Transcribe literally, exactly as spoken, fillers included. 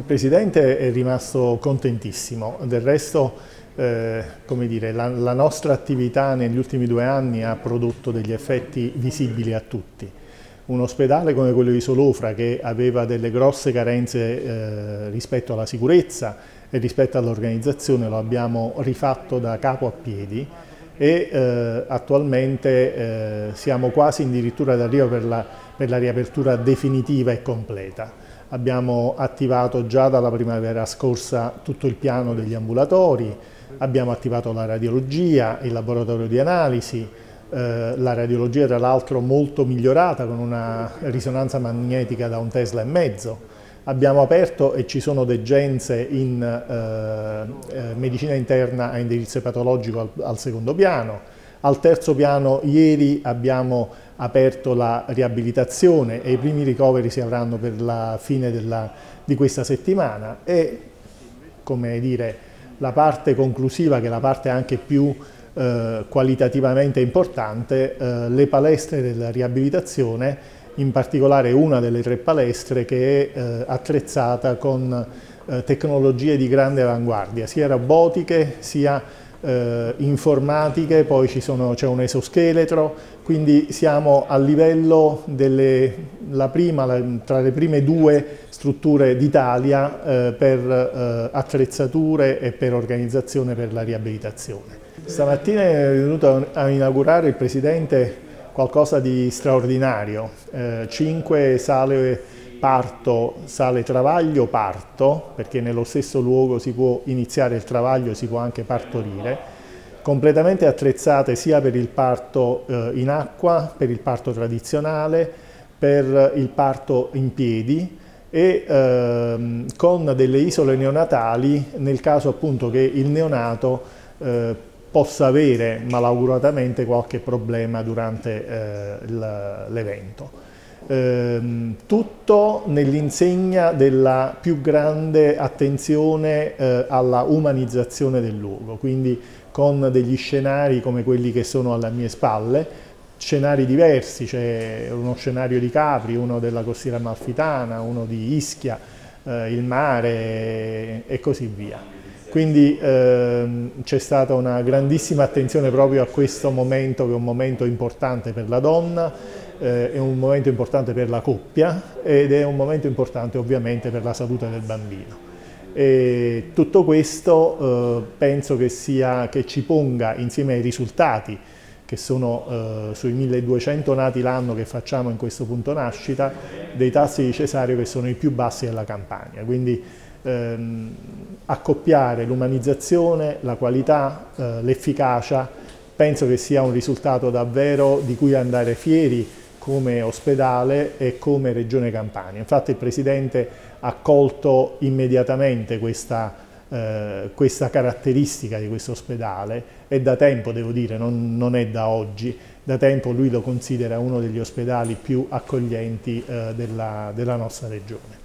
Il Presidente è rimasto contentissimo, del resto eh, come dire, la, la nostra attività negli ultimi due anni ha prodotto degli effetti visibili a tutti. Un ospedale come quello di Solofra, che aveva delle grosse carenze eh, rispetto alla sicurezza e rispetto all'organizzazione, lo abbiamo rifatto da capo a piedi e eh, attualmente eh, siamo quasi addirittura d'arrivo per la, per la riapertura definitiva e completa. Abbiamo attivato già dalla primavera scorsa tutto il piano degli ambulatori, abbiamo attivato la radiologia, il laboratorio di analisi, eh, la radiologia tra l'altro molto migliorata con una risonanza magnetica da un Tesla e mezzo. Abbiamo aperto e ci sono degenze in eh, eh, medicina interna a indirizzo epatologico al, al secondo piano. Al terzo piano ieri abbiamo aperto la riabilitazione e i primi ricoveri si avranno per la fine della, di questa settimana e, come dire, la parte conclusiva, che è la parte anche più eh, qualitativamente importante, eh, le palestre della riabilitazione, in particolare una delle tre palestre che è eh, attrezzata con eh, tecnologie di grande avanguardia, sia robotiche sia Eh, informatiche, poi c'è un esoscheletro, quindi siamo a livello delle, la prima, la, tra le prime due strutture d'Italia eh, per eh, attrezzature e per organizzazione per la riabilitazione. Stamattina è venuto a inaugurare il Presidente qualcosa di straordinario, eh, cinque sale parto, sale travaglio, parto, perché nello stesso luogo si può iniziare il travaglio e si può anche partorire, completamente attrezzate sia per il parto eh, in acqua, per il parto tradizionale, per il parto in piedi e ehm, con delle isole neonatali nel caso appunto che il neonato eh, possa avere malauguratamente qualche problema durante eh, l'evento. Ehm, tutto nell'insegna della più grande attenzione eh, alla umanizzazione del luogo, quindi con degli scenari come quelli che sono alle mie spalle, scenari diversi, c'è uno scenario di Capri, uno della Costiera Amalfitana, uno di Ischia, eh, il mare e così via. Quindi ehm, c'è stata una grandissima attenzione proprio a questo momento, che è un momento importante per la donna, Eh, è un momento importante per la coppia ed è un momento importante ovviamente per la salute del bambino. E tutto questo eh, penso che, sia, che ci ponga insieme ai risultati che sono eh, sui milleduecento nati l'anno che facciamo in questo punto nascita, dei tassi di cesareo che sono i più bassi della Campania. Quindi ehm, accoppiare l'umanizzazione, la qualità, eh, l'efficacia, penso che sia un risultato davvero di cui andare fieri come ospedale e come Regione Campania. Infatti il Presidente ha colto immediatamente questa, eh, questa caratteristica di questo ospedale e da tempo, devo dire, non, non è da oggi, da tempo lui lo considera uno degli ospedali più accoglienti eh, della, della nostra Regione.